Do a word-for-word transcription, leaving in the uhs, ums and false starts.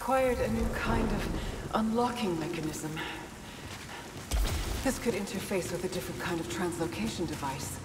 required a new kind of unlocking mechanism. This could interface with a different kind of translocation device.